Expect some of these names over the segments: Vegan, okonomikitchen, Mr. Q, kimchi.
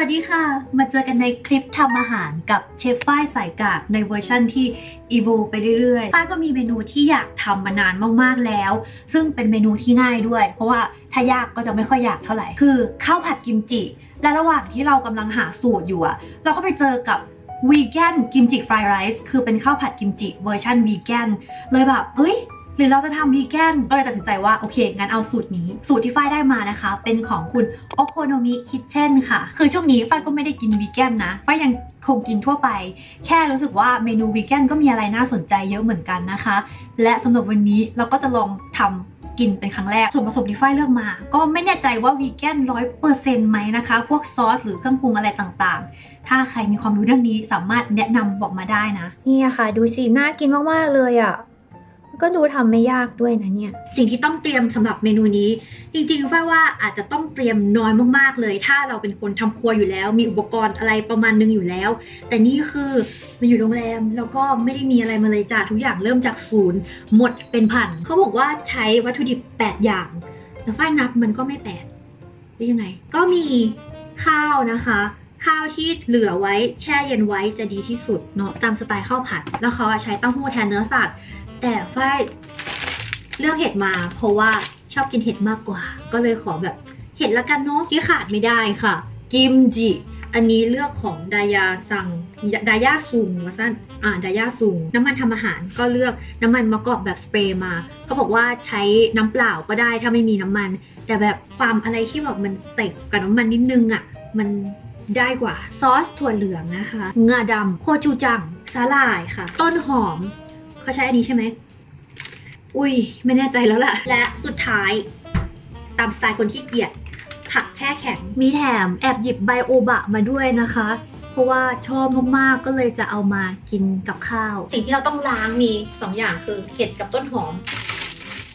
สวัสดีค่ะมาเจอกันในคลิปทำอาหารกับเชฟฝ้ายสายกากในเวอร์ชั่นที่อีโวไปเรื่อยๆฝ้ายก็มีเมนูที่อยากทำมานานมากๆแล้วซึ่งเป็นเมนูที่ง่ายด้วยเพราะว่าถ้ายากก็จะไม่ค่อยอยากเท่าไหร่คือข้าวผัดกิมจิและระหว่างที่เรากำลังหาสูตรอยู่เราก็ไปเจอกับวีแกนกิมจิฟรายไรซ์คือเป็นข้าวผัดกิมจิเวอร์ชั่นวีแกนเลยแบบเฮ้ยหรือเราจะทำวีแกนก็เลยตัดสินใจว่าโอเคงั้นเอาสูตรนี้สูตรที่ฝ้ายได้มานะคะเป็นของคุณโอโคโนมิคิทเช่นค่ะคือช่วงนี้ฝ้ายก็ไม่ได้กินวีแกนนะฝ้ายยังคงกินทั่วไปแค่รู้สึกว่าเมนูวีแกนก็มีอะไรน่าสนใจเยอะเหมือนกันนะคะและสำหรับวันนี้เราก็จะลองทำกินเป็นครั้งแรกส่วนผสมที่ฝ้ายเลือกมาก็ไม่แน่ใจว่าวีแกน 100% ไหมนะคะพวกซอสหรือเครื่องปรุงอะไรต่างๆถ้าใครมีความรู้เรื่องนี้สามารถแนะนำบอกมาได้นะนี่ค่ะดูสิน่ากินมากๆเลยอ่ะก็ดูทำไม่ยากด้วยนะเนี่ยสิ่งที่ต้องเตรียมสำหรับเมนูนี้จริงๆฝ้ายว่าอาจจะต้องเตรียมน้อยมากๆเลยถ้าเราเป็นคนทำครัวอยู่แล้วมีอุปกรณ์อะไรประมาณนึงอยู่แล้วแต่นี่คือมาอยู่โรงแรมแล้วก็ไม่ได้มีอะไรมาเลยจ้ะทุกอย่างเริ่มจากศูนย์หมดเป็นพันเขาบอกว่าใช้วัตถุดิบ8อย่างแต่ฝ้ายนับมันก็ไม่8ได้ยังไงก็มีข้าวนะคะข้าวที่เหลือไว้แช่เย็นไว้จะดีที่สุดเนาะตามสไตล์ข้าวผัดแล้วเขาใช้เต้าหู้แทนเนื้อสัตว์แต่ฝ้ายเลือกเห็ดมาเพราะว่าชอบกินเห็ดมากกว่าก็เลยขอแบบเห็ดละกันเนาะที่ขาดไม่ได้ค่ะกิมจิอันนี้เลือกของดายาซุงว่าสั้นดายาซุงน้ำมันทำอาหารก็เลือกน้ำมันมะกอกแบบสเปรย์มาเขาบอกว่าใช้น้ำเปล่าก็ได้ถ้าไม่มีน้ำมันแต่แบบความอะไรที่แบบมันใส่กับน้ำมันนิดนึงอ่ะมันได้กว่าซอสถั่วเหลืองนะคะงาดำโคจูจังสาหร่ายค่ะต้นหอมเขาใช้อันนี้ใช่ไหมอุ้ยไม่แน่ใจแล้วล่ะและสุดท้ายตามสไตล์คนขี้เกียจผักแช่แข็งมีแถมแอบหยิบไบโอบะมาด้วยนะคะเพราะว่าชอบมากๆก็เลยจะเอามากินกับข้าวสิ่งที่เราต้องล้างมี2อย่างคือเห็ดกับต้นหอม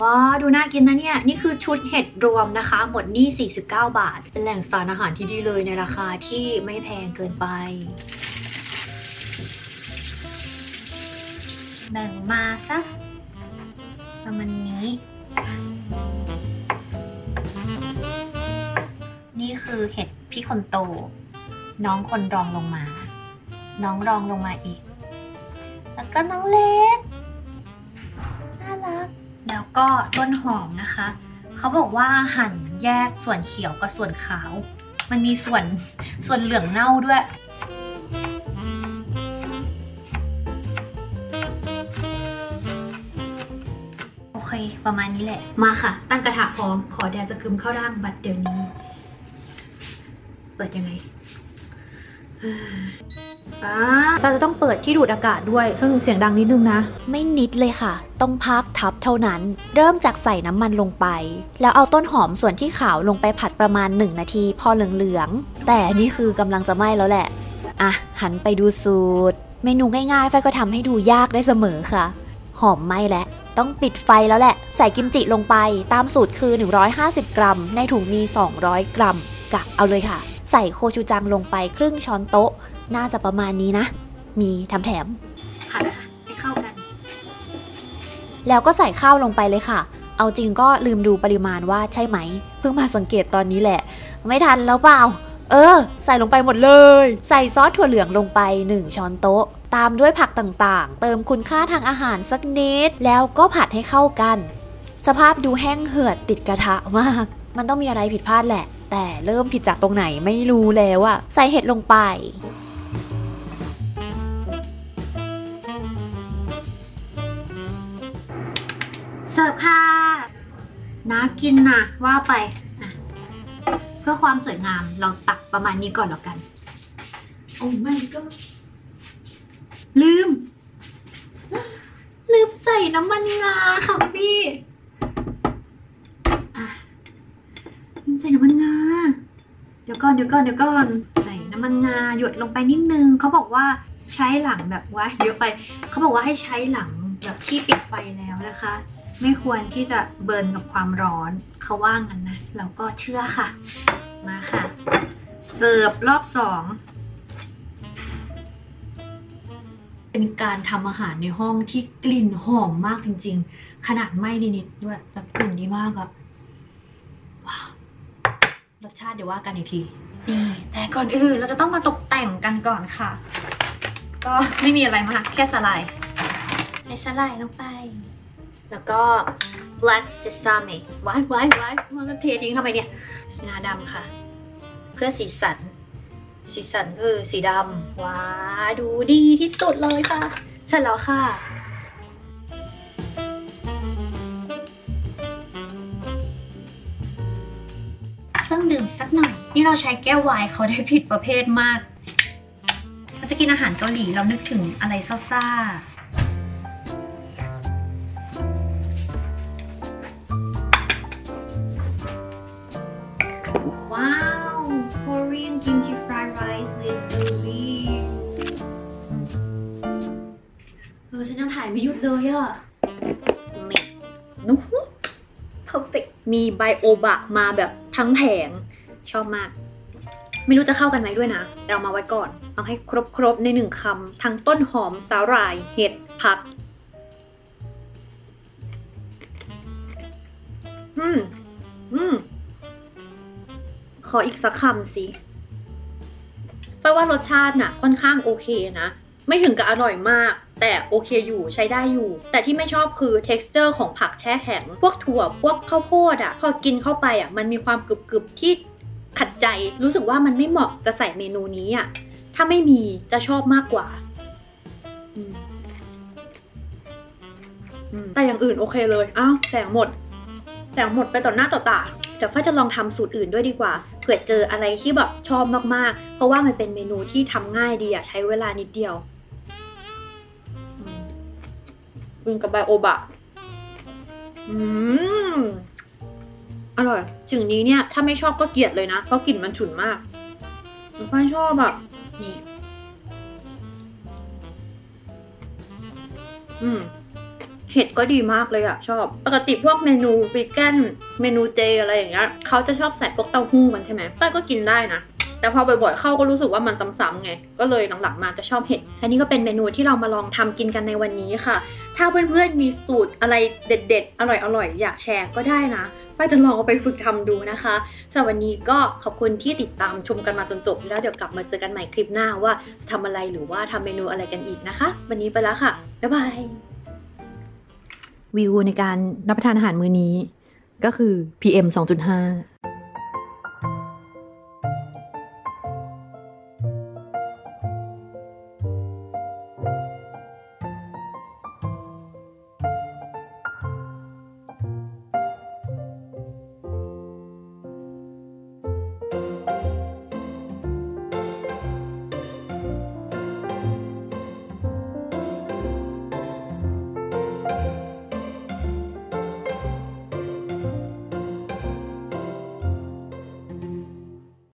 อ๋อดูน่ากินนะเนี่ยนี่คือชุดเห็ดรวมนะคะหมดนี่49บาทเป็นแหล่งสารอาหารที่ดีเลยในราคาที่ไม่แพงเกินไปแบ่งมาสักประมาณนี้นี่คือเห็ดพี่คนโตน้องคนรองลงมาน้องรองลงมาอีกแล้วก็น้องเล็กน่ารักแล้วก็ต้นหอมนะคะเขาบอกว่าหั่นแยกส่วนเขียวกับส่วนขาวมันมีส่วนเหลืองเน่าด้วยประมาณนี้แหละมาค่ะตั้งกระถะพร้อมขอแดดจะกึมเข้าร่างบัดเดี๋ยวนี้เปิดยังไงเราจะต้องเปิดที่ดูดอากาศด้วยซึ่งเสียงดังนิดนึงนะไม่นิดเลยค่ะต้องพับทับเท่านั้นเริ่มจากใส่น้ำมันลงไปแล้วเอาต้นหอมส่วนที่ขาวลงไปผัดประมาณ1นาทีพอเหลืองๆแต่นี่คือกำลังจะไหม้แล้วแหละอ่ะหันไปดูสูตรเมนูง่ายๆฝ้ายก็ทำให้ดูยากได้เสมอค่ะหอมไหม้แล้วต้องปิดไฟแล้วแหละใส่กิมจิลงไปตามสูตรคือ150กรัมในถุงมี200กรัมกะเอาเลยค่ะใส่โคชูจังลงไปครึ่งช้อนโต๊ะน่าจะประมาณนี้นะมีทำแถมค่ะให้เข้ากันแล้วก็ใส่ข้าวลงไปเลยค่ะเอาจริงก็ลืมดูปริมาณว่าใช่ไหมเพิ่งมาสังเกตตอนนี้แหละไม่ทันแล้วเปล่าใส่ลงไปหมดเลยใส่ซอสถั่วเหลืองลงไป1ช้อนโต๊ะตามด้วยผักต่างๆเติมคุณค่าทางอาหารสักนิดแล้วก็ผัดให้เข้ากันสภาพดูแห้งเหือดติดกระทะมากมันต้องมีอะไรผิดพลาดแหละแต่เริ่มผิดจากตรงไหนไม่รู้แล้วอะใส่เห็ดลงไปเสิร์ฟค่ะน่ากินนะว่าไปเพื่อความสวยงามเราตักประมาณนี้ก่อนแล้วกันโอ้ไม่ก็ลืมใส่น้ำมันงาค่ะพี่ลืมใส่น้ำมันงาเดี๋ยวก่อนใส่น้ำมันงาหยดลงไปนิดนึงเขาบอกว่าใช้หลังแบบว่าเยอะไปเขาบอกว่าให้ใช้หลังแบบที่ปิดไฟแล้วนะคะไม่ควรที่จะเบิร์นกับความร้อนเขาว่างั้นนะเราก็เชื่อค่ะมาค่ะเสิร์ฟรอบ2เป็นการทำอาหารในห้องที่กลิ่นหอมมากจริงๆขนาดไหม้นิดๆด้วยแต่กลิ่นดีมากอะว้าวรสชาติเดี๋ยวว่ากันอีกที นี่แต่ก่อนอื่นเราจะต้องมาตกแต่งกันก่อนค่ะก็ไม่มีอะไรมากแค่สไลด์ใส่สไลด์ลงไปแล้วก็ black sesame ว้ายมันเทจริงทำไมเนี่ยงาดำค่ะเพื่อสีสันคือสีดำว้าดูดีที่สุดเลยค่ะเสร็จแล้วค่ะเครื่องดื่มสักหน่อยนี่เราใช้แก้วไวน์เขาได้ผิดประเภทมากเราจะกินอาหารเกาหลีเรานึกถึงอะไรซ่าๆว้าว Korean kimchi fried rice with bulgogi ฉันยังถ่ายไม่หยุดเลยอ่ะนุ๊ก perfect มีไบโอบะมาแบบทั้งแผงชอบมากไม่รู้จะเข้ากันไหมด้วยนะแต่เอามาไว้ก่อนเอาให้ครบๆในหนึ่งคำทั้งต้นหอมสาหร่ายเห็ดผักขออีกสักคำสิแปลว่ารสชาติน่ะค่อนข้างโอเคนะไม่ถึงกับอร่อยมากแต่โอเคอยู่ใช้ได้อยู่แต่ที่ไม่ชอบคือ texture ของผักแช่แข็งพวกถั่วพวกข้าวโพดอ่ะพอกินเข้าไปอ่ะมันมีความกรึบๆที่ขัดใจรู้สึกว่ามันไม่เหมาะจะใส่เมนูนี้อ่ะถ้าไม่มีจะชอบมากกว่าแต่อย่างอื่นโอเคเลยอ้าวแสงหมดไปต่อหน้าต่อตาแต่พ่อจะลองทำสูตรอื่นด้วยดีกว่าเผื่อเจออะไรที่แบบชอบมากๆเพราะว่ามันเป็นเมนูที่ทำง่ายดีอ่ะใช้เวลานิดเดียวกินกับไบโอบะอร่อยถึงนี้เนี่ยถ้าไม่ชอบก็เกลียดเลยนะเพราะกลิ่นมันฉุนมากไม่ชอบแบบนี่เห็ดก็ดีมากเลยอะชอบปกติพวกเมนูวีแกนเมนูเจอะไรอย่างเงี้ยเขาจะชอบใส่พวกเต้าหู้มันใช่ไหมป้าก็กินได้นะแต่พอบ่อยๆเข้าก็รู้สึกว่ามันซ้ำๆไงก็เลยหลังๆมาจะชอบเห็ดอันนี้ก็เป็นเมนูที่เรามาลองทำกินกันในวันนี้ค่ะถ้าเพื่อนๆมีสูตรอะไรเด็ดๆอร่อยๆอยากแชร์ก็ได้นะป้าจะลองเอาไปฝึกทำดูนะคะสำหรับวันนี้ก็ขอบคุณที่ติดตามชมกันมาจนจบแล้วเดี๋ยวกลับมาเจอกันใหม่คลิปหน้าว่าจะทำอะไรหรือว่าทำเมนูอะไรกันอีกนะคะวันนี้ไปแล้วค่ะบ๊ายบายวิวในการรับประทานอาหารมื้อนี้ก็คือ PM 2.5